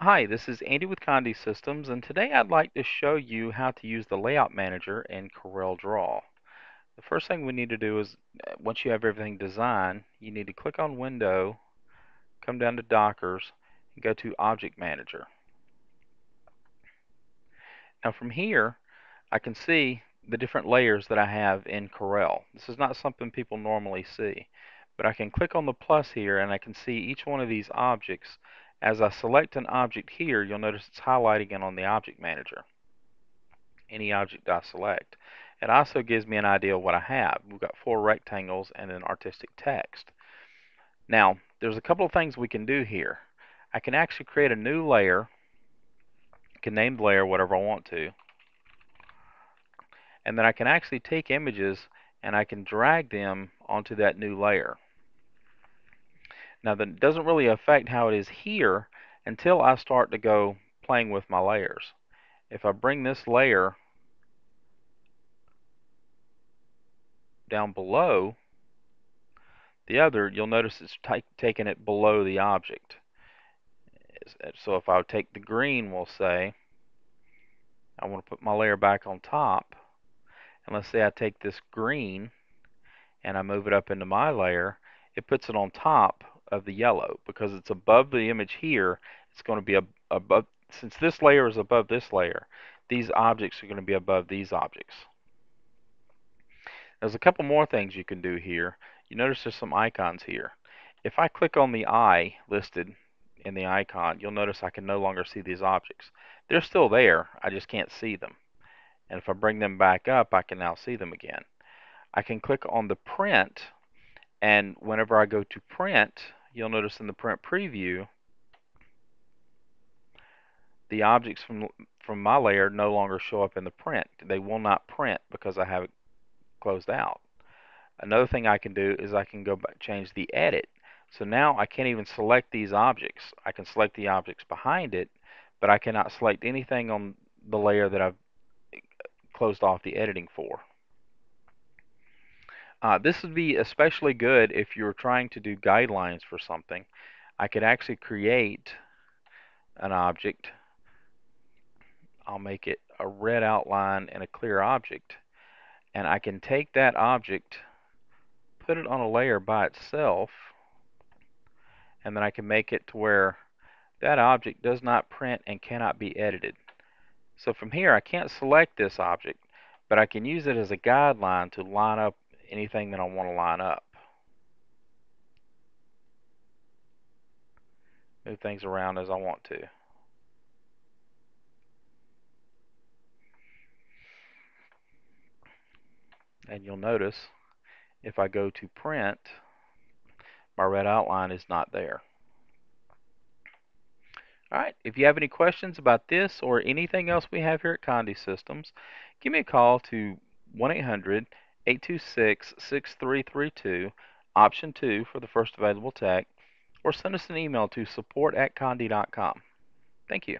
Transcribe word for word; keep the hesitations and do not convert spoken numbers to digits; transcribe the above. Hi, this is Andy with Conde Systems, and today I'd like to show you how to use the Layout Manager in CorelDRAW. The first thing we need to do is, once you have everything designed, you need to click on Window, come down to Dockers, and go to Object Manager. Now from here, I can see the different layers that I have in Corel. This is not something people normally see, but I can click on the plus here, and I can see each one of these objects. As I select an object here, you'll notice it's highlighting it on the Object Manager, any object I select. It also gives me an idea of what I have. We've got four rectangles and an artistic text. Now, there's a couple of things we can do here. I can actually create a new layer. I can name the layer whatever I want to. And then I can actually take images and I can drag them onto that new layer. Now that doesn't really affect how it is here until I start to go playing with my layers. If I bring this layer down below the other, you'll notice it's taking it below the object. So if I take the green, we'll say, I want to put my layer back on top. And let's say I take this green and I move it up into my layer, it puts it on top of the yellow because it's above the image here. It's going to be above, since this layer is above this layer, these objects are going to be above these objects. There's a couple more things you can do here. You notice there's some icons here. If I click on the eye listed in the icon, you'll notice I can no longer see these objects. They're still there, I just can't see them. And if I bring them back up, I can now see them again. I can click on the print, and whenever I go to print, you'll notice in the print preview, the objects from, from my layer no longer show up in the print. They will not print because I have it closed out. Another thing I can do is I can go back, change the edit. So now I can't even select these objects. I can select the objects behind it, but I cannot select anything on the layer that I've closed off the editing for. Uh, this would be especially good if you're trying to do guidelines for something. I could actually create an object. I'll make it a red outline and a clear object. And I can take that object, put it on a layer by itself, and then I can make it to where that object does not print and cannot be edited. So from here, I can't select this object, but I can use it as a guideline to line up anything that I want to line up. Move things around as I want to. And you'll notice if I go to print, my red outline is not there. Alright, if you have any questions about this or anything else we have here at Conde Systems, give me a call to one eight hundred, eight two six, six three three two, option two for the first available tech, or send us an email to support at conde dot com. Thank you.